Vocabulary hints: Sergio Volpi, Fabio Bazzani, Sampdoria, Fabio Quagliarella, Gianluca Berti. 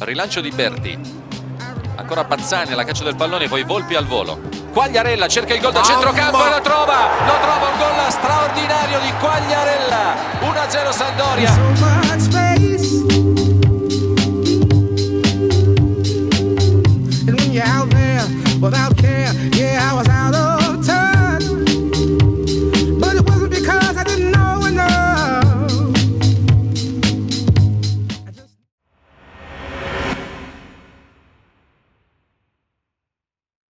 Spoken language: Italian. Rilancio di Berti, ancora Bazzani alla caccia del pallone, poi Volpi al volo. Quagliarella cerca il gol da centrocampo e lo trova, un gol straordinario di Quagliarella, 1-0 Sampdoria.